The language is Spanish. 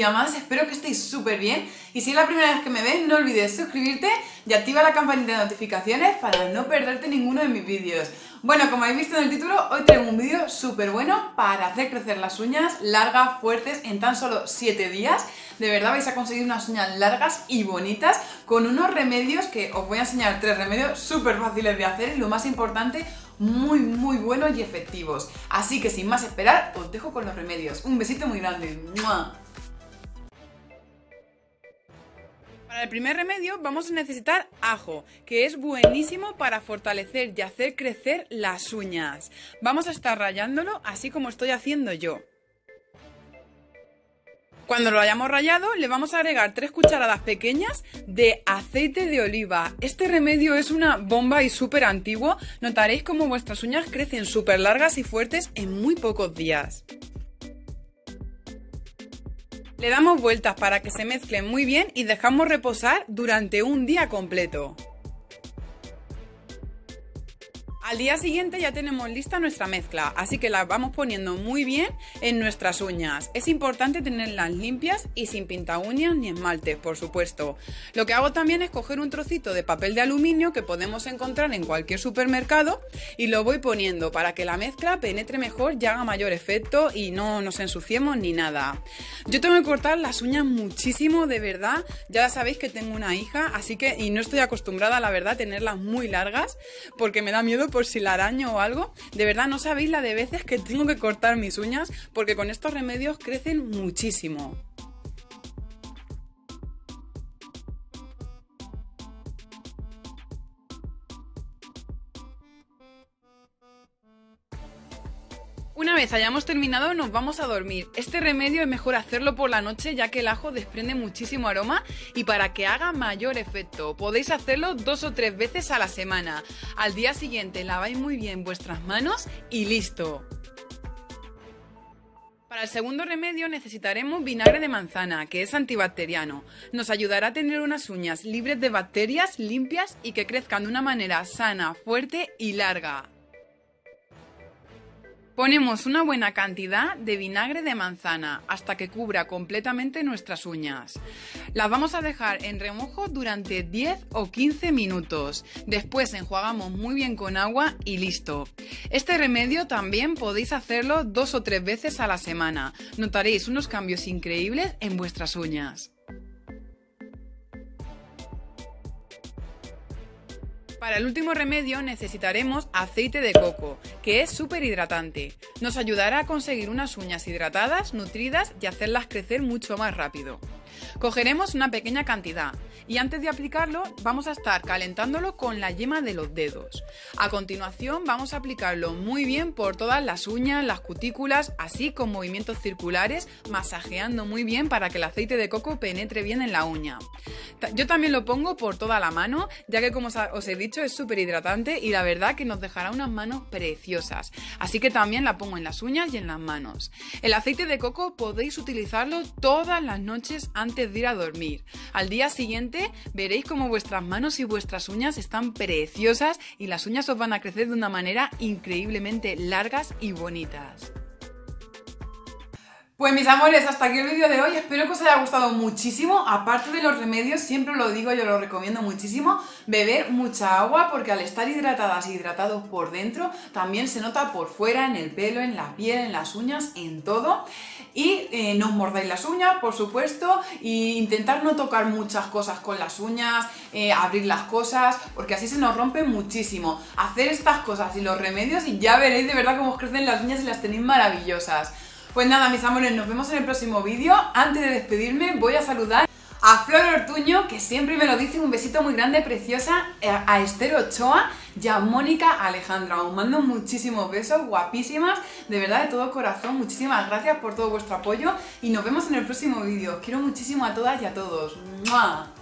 día más, espero que estéis súper bien y si es la primera vez que me ves no olvides suscribirte y activa la campanita de notificaciones para no perderte ninguno de mis vídeos. Bueno, como habéis visto en el título, hoy traigo un vídeo súper bueno para hacer crecer las uñas largas, fuertes, en tan solo 7 días. De verdad vais a conseguir unas uñas largas y bonitas con unos remedios que os voy a enseñar, 3 remedios súper fáciles de hacer y lo más importante, muy muy buenos y efectivos. Así que sin más esperar, os dejo con los remedios. Un besito muy grande. ¡Mua! Para el primer remedio vamos a necesitar ajo, que es buenísimo para fortalecer y hacer crecer las uñas. Vamos a estar rallándolo así como estoy haciendo yo. Cuando lo hayamos rallado le vamos a agregar 3 cucharadas pequeñas de aceite de oliva. Este remedio es una bomba y súper antiguo. Notaréis cómo vuestras uñas crecen súper largas y fuertes en muy pocos días. Le damos vueltas para que se mezclen muy bien y dejamos reposar durante un día completo. Al día siguiente ya tenemos lista nuestra mezcla, así que la vamos poniendo muy bien en nuestras uñas. Es importante tenerlas limpias y sin pintaúñas ni esmaltes, por supuesto. Lo que hago también es coger un trocito de papel de aluminio que podemos encontrar en cualquier supermercado y lo voy poniendo para que la mezcla penetre mejor y haga mayor efecto y no nos ensuciemos ni nada. Yo tengo que cortar las uñas muchísimo, de verdad. Ya sabéis que tengo una hija, así que y no estoy acostumbrada, la verdad, a tenerlas muy largas porque me da miedo por si la araño o algo. De verdad no sabéis la de veces que tengo que cortar mis uñas porque con estos remedios crecen muchísimo. Una vez hayamos terminado nos vamos a dormir. Este remedio es mejor hacerlo por la noche ya que el ajo desprende muchísimo aroma y para que haga mayor efecto podéis hacerlo 2 o 3 veces a la semana. Al día siguiente laváis muy bien vuestras manos y listo. Para el segundo remedio necesitaremos vinagre de manzana, que es antibacteriano. Nos ayudará a tener unas uñas libres de bacterias, limpias y que crezcan de una manera sana, fuerte y larga. Ponemos una buena cantidad de vinagre de manzana hasta que cubra completamente nuestras uñas. Las vamos a dejar en remojo durante 10 o 15 minutos. Después enjuagamos muy bien con agua y listo. Este remedio también podéis hacerlo 2 o 3 veces a la semana. Notaréis unos cambios increíbles en vuestras uñas. Para el último remedio necesitaremos aceite de coco, que es súper hidratante. Nos ayudará a conseguir unas uñas hidratadas, nutridas y hacerlas crecer mucho más rápido. Cogeremos una pequeña cantidad y antes de aplicarlo vamos a estar calentándolo con la yema de los dedos. A continuación vamos a aplicarlo muy bien por todas las uñas, las cutículas, así con movimientos circulares, masajeando muy bien para que el aceite de coco penetre bien en la uña. Yo también lo pongo por toda la mano, ya que como os he dicho es súper hidratante y la verdad que nos dejará unas manos preciosas. Así que también la pongo en las uñas y en las manos. El aceite de coco podéis utilizarlo todas las noches antes de ir a dormir. Al día siguiente veréis como vuestras manos y vuestras uñas están preciosas y las uñas os van a crecer de una manera increíblemente largas y bonitas. Pues mis amores, hasta aquí el vídeo de hoy, espero que os haya gustado muchísimo. Aparte de los remedios, siempre lo digo, yo lo recomiendo muchísimo, beber mucha agua porque al estar hidratadas y hidratados por dentro, también se nota por fuera, en el pelo, en la piel, en las uñas, en todo. Y no os mordáis las uñas, por supuesto, e intentar no tocar muchas cosas con las uñas, abrir las cosas, porque así se nos rompe muchísimo. Hacer estas cosas y los remedios y ya veréis de verdad cómo os crecen las uñas y las tenéis maravillosas. Pues nada, mis amores, nos vemos en el próximo vídeo. Antes de despedirme voy a saludar a Flor Ortuño, que siempre me lo dice, un besito muy grande, preciosa, a Esther Ochoa y a Mónica Alejandra. Os mando muchísimos besos, guapísimas, de verdad, de todo corazón. Muchísimas gracias por todo vuestro apoyo y nos vemos en el próximo vídeo. Os quiero muchísimo a todas y a todos. ¡Mua!